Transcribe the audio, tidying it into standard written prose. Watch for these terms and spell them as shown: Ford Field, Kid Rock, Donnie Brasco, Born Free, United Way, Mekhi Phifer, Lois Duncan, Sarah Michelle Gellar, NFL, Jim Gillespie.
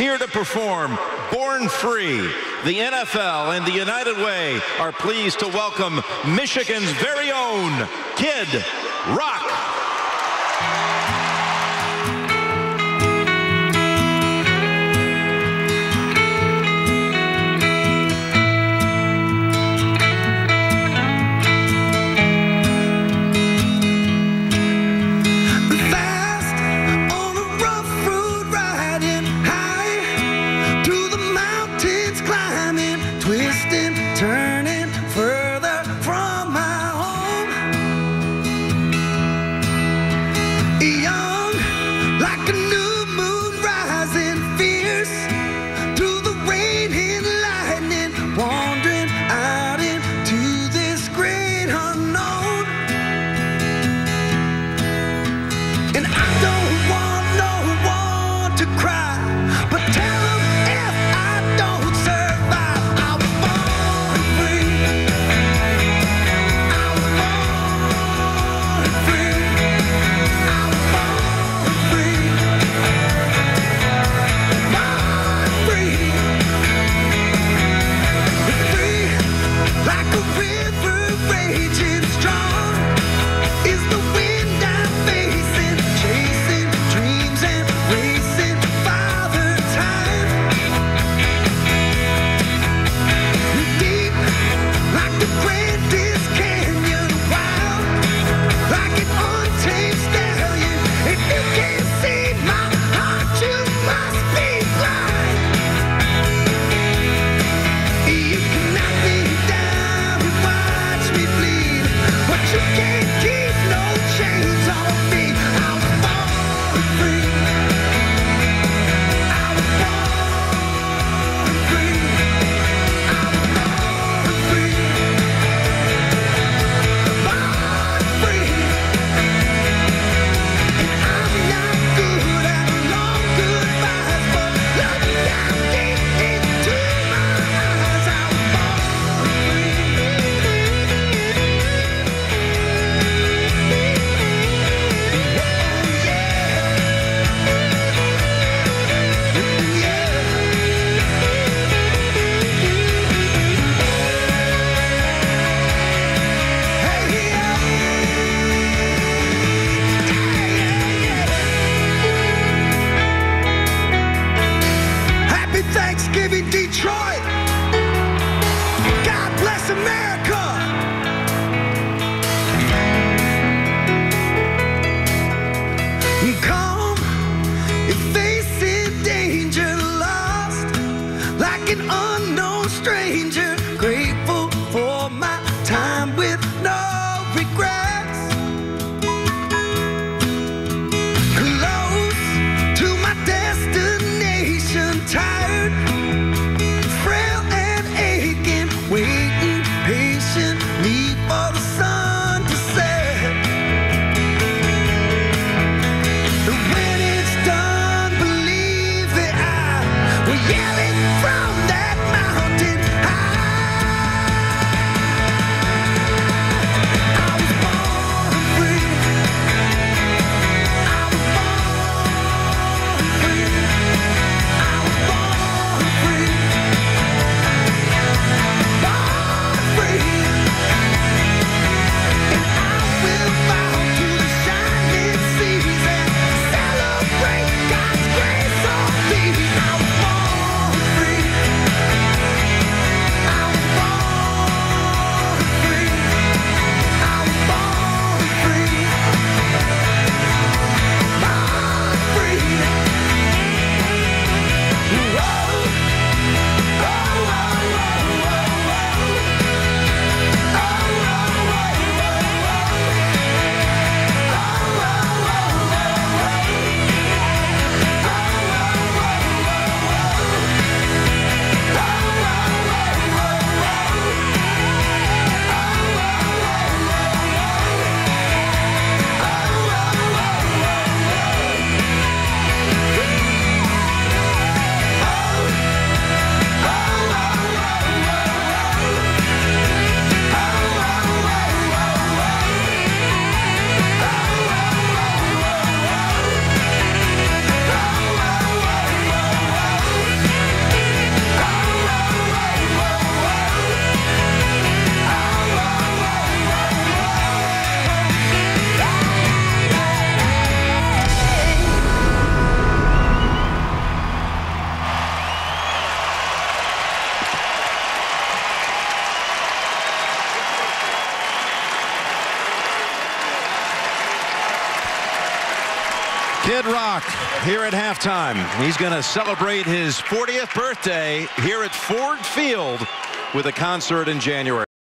here to perform Born Free. The NFL and the United Way are pleased to welcome Michigan's very own Kid Rock. Detroit, God bless America. Calm and facing danger, lost like an unknown stranger. Grateful for my time with no regrets. Close to my destination, tired. Kid Rock here at halftime. He's going to celebrate his 40th birthday here at Ford Field with a concert in January.